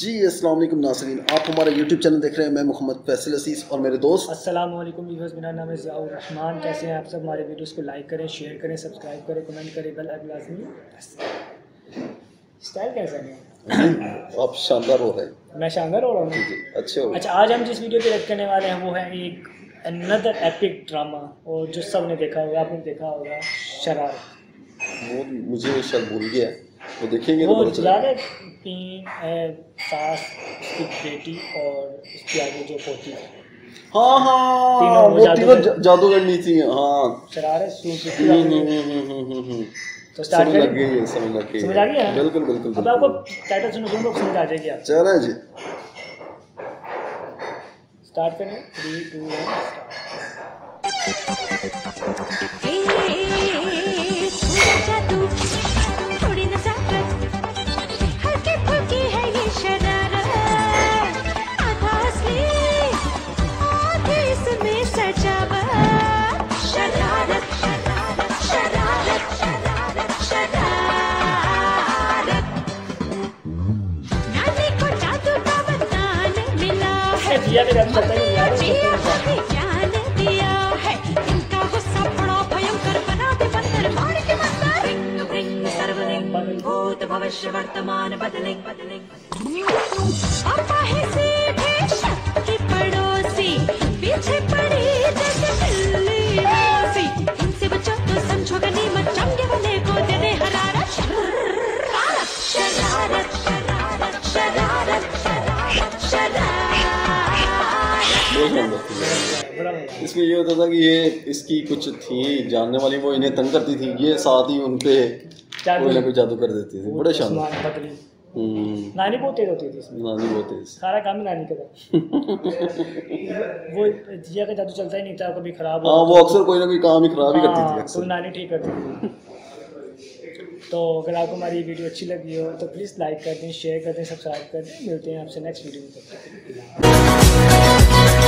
जी अस्सलाम वालेकुम नाज़रीन, आप हमारा YouTube चैनल देख रहे हैं। मैं मोहम्मद फैसल आसीस और मेरे दोस्त। अस्सलाम वालेकुम व्यूअर्स, मेरा नाम है ज़ियाउर रहमान। कैसे हैं आप सब? हमारे वीडियोस को लाइक करें, शेयर करें, सब्सक्राइब करें, कमेंट करें, बेल आइकन लाजमी। स्टाइल कैसा है? आप शानदार हो रहे हैं। मैं शानदार हो रहा हूँ जी, अच्छे हो रहे हैं। अच्छा, आज हम जिस वीडियो पर रिएक्ट करने वाले हैं वो है एक अनदर एपिक ड्रामा, और जो सब ने देखा होगा, आपने देखा होगा शरारत। वो मुझे शायद भूल गया, वो देखेंगे तो पता चलेगा। तीन सास, उसकी बेटी और उसकी आगे जो पोती है। हाँ हाँ, वो तीनों जादूगरनी थी। हाँ, शरारत सूट तो स्टार्ट लग गई है। समझ आ गया? बिल्कुल बिल्कुल। अब आपको टाइटल सुनो, तुम लोग समझ आ जाएगी। आप चले जी, स्टार्ट करें। 3, 2, 1 दिया है इनका गुस्सा बड़ा भयंकर, बना दे बंदर मार के बंदर। रिंग रिंग सर्वलिंग भूत भविष्य वर्तमान बदलिंग बदलिंग। की पड़ोसी पीछे पड़ी जैसे बिल्ली मौसी, इनसे बचो तो समझोगे नहीं मत चमके वाले को दे दे हरारत। शरारत शरारत शरारत शरारत शरारत शरारत। इसमें ये होता था कि ये इसकी कुछ थी जानने वाली, वो इन्हें तंग करती थी, ये साथ ही उन पे कोई ना कोई जादू कर देती थी। बड़े शानदार। नानी बहुत तेज होती थी इसमें, नानी बहुत तेज, सारा काम ही नानी का था। वो जिया का जादू चलता ही नहीं था, कभी खराब। हाँ, वो अक्सर कोई ना कोई काम ही खराब ही करती थी, कोई नानी ठीक करती थी। तो अगर आपको हमारी वीडियो अच्छी लगी हो तो प्लीज़ लाइक कर दें, शेयर कर दें, सब्सक्राइब कर दें। मिलते हैं आपसे नेक्स्ट वीडियो में।